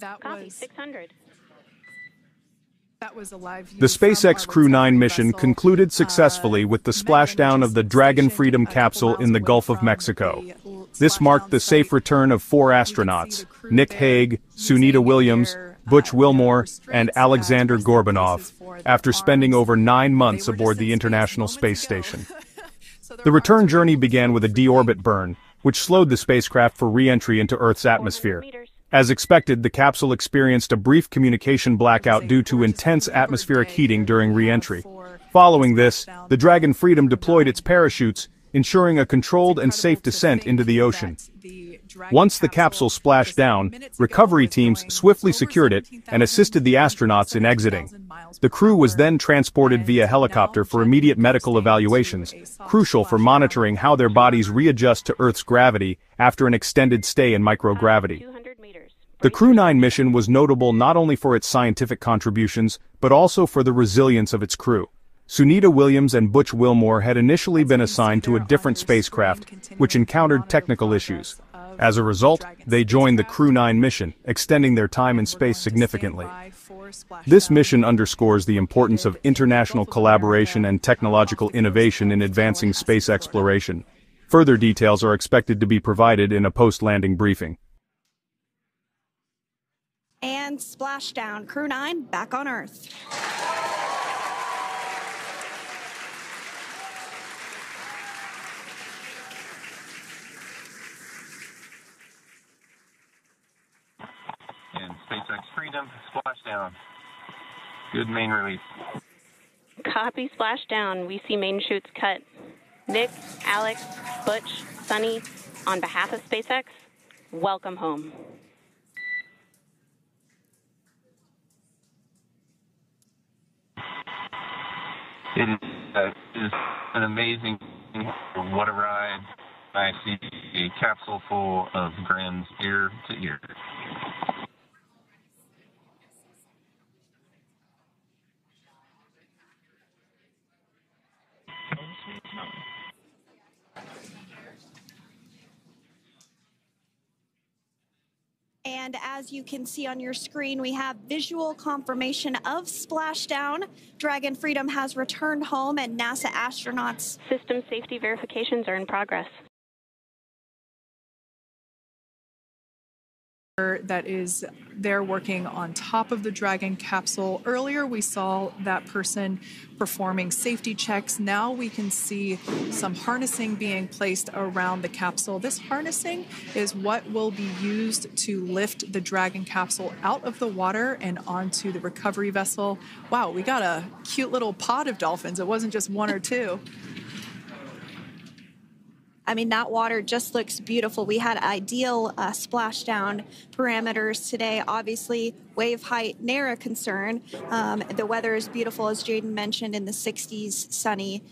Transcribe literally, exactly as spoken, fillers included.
That Copy, was six hundred. That was a live view. The SpaceX Crew nine mission vessel, concluded successfully uh, with the splashdown of the Dragon Freedom capsule in the Gulf of Mexico. This marked the safe return of four astronauts, Nick Hague, Sunita Williams, Butch Wilmore, and Alexander Gorbunov, after spending over nine months aboard the International Space Station. The return journey began with a deorbit burn, which slowed the spacecraft for re-entry into Earth's atmosphere. As expected, the capsule experienced a brief communication blackout due to intense atmospheric heating during re-entry. Following this, the Dragon Freedom deployed its parachutes, ensuring a controlled and safe descent into the ocean. Once the capsule splashed down, recovery teams swiftly secured it and assisted the astronauts in exiting. The crew was then transported via helicopter for immediate medical evaluations, crucial for monitoring how their bodies readjust to Earth's gravity after an extended stay in microgravity. The Crew nine mission was notable not only for its scientific contributions, but also for the resilience of its crew. Sunita Williams and Butch Wilmore had initially been assigned to a different spacecraft, which encountered technical issues. As a result, they joined the Crew nine mission, extending their time in space significantly. This mission underscores the importance of international collaboration and technological innovation in advancing space exploration. Further details are expected to be provided in a post-landing briefing. And splashdown, Crew nine back on Earth. And SpaceX Freedom, splashdown. Good main release. Copy, splashdown. We see main chutes cut. Nick, Alex, Butch, Sunny, on behalf of SpaceX, welcome home. It is, uh, is an amazing, what a ride. I see a capsule full of grins ear to ear. And as you can see on your screen, we have visual confirmation of splashdown. Dragon Freedom has returned home and NASA astronauts. System safety verifications are in progress. That is, they're working on top of the Dragon capsule. Earlier, we saw that person performing safety checks. Now we can see some harnessing being placed around the capsule. This harnessing is what will be used to lift the Dragon capsule out of the water and onto the recovery vessel. Wow, we got a cute little pod of dolphins. It wasn't just one or two. I mean, that water just looks beautiful. We had ideal uh, splashdown parameters today. Obviously, wave height, ne'er a concern. Um, the weather is beautiful, as Jaden mentioned, in the sixties, sunny.